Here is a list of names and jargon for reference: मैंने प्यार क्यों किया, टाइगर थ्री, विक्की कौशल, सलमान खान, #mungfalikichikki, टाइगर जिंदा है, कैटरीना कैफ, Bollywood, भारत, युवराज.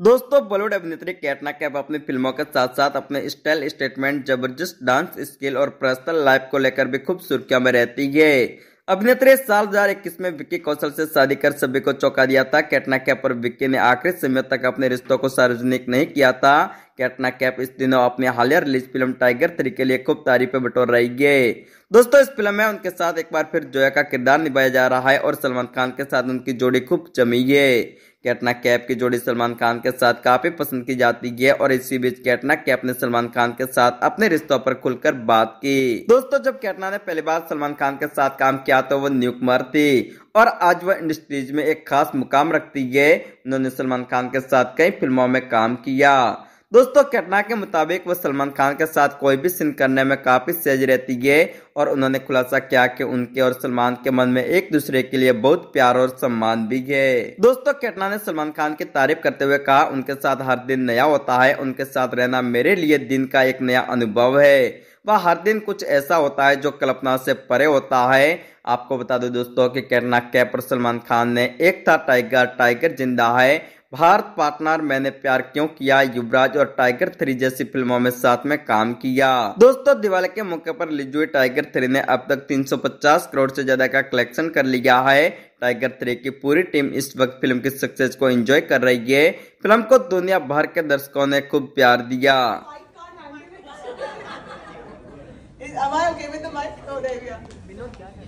दोस्तों बॉलीवुड अभिनेत्री कैटरीना कैफ अपनी फिल्मों के साथ साथ अपने स्टाइल, स्टेटमेंट, जबरदस्त डांस स्किल और पर्सनल लाइफ को लेकर भी खूब सुर्खियों में रहती है। अभिनेत्री साल 2021 में विक्की कौशल से शादी कर सभी को चौंका दिया था। कैटरीना कैफ और विक्की ने आखिरी समय तक अपने रिश्तों को सार्वजनिक नहीं किया था। कैटरीना कैफ इस दिनों अपनी हालिया रिलीज फिल्म टाइगर 3 के लिए खूब तारीफें बटोर रही है। दोस्तों इस फिल्म में उनके साथ एक बार फिर जोया का किरदार निभाया जा रहा है और सलमान खान के साथ उनकी जोड़ी खूब जमी है। कैटरीना कैफ की जोड़ी सलमान खान के साथ काफी पसंद की जाती है और इसी बीच कैटरीना कैफ ने सलमान खान के साथ अपने रिश्तों पर खुलकर बात की। दोस्तों जब कैटरीना ने पहली बार सलमान खान के साथ काम किया तो वो न्यू कुमार थी और आज वह इंडस्ट्रीज में एक खास मुकाम रखती है। उन्होंने सलमान खान के साथ कई फिल्मों में काम किया। दोस्तों कैटरीना के मुताबिक वह सलमान खान के साथ कोई भी सीन करने में काफी सहज रहती है और उन्होंने खुलासा किया कि उनके और सलमान के मन में एक दूसरे के लिए बहुत प्यार और सम्मान भी है। दोस्तों कैटरीना ने सलमान खान की तारीफ करते हुए कहा, उनके साथ हर दिन नया होता है, उनके साथ रहना मेरे लिए दिन का एक नया अनुभव है। वह हर दिन कुछ ऐसा होता है जो कल्पना से परे होता है। आपको बता दो दोस्तों कि कैटरीना कैफ और सलमान खान ने एक था टाइगर जिंदा है, भारत पार्टनर, मैंने प्यार क्यों किया, युवराज और टाइगर 3 जैसी फिल्मों में साथ में काम किया। दोस्तों दिवाली के मौके पर रिलीज हुई टाइगर 3 ने अब तक 350 करोड़ से ज्यादा का कलेक्शन कर लिया है। टाइगर 3 की पूरी टीम इस वक्त फिल्म की सक्सेस को एंजॉय कर रही है। फिल्म को दुनिया भर के दर्शकों ने खूब प्यार दिया। Am I okay with the mic? No, there we are.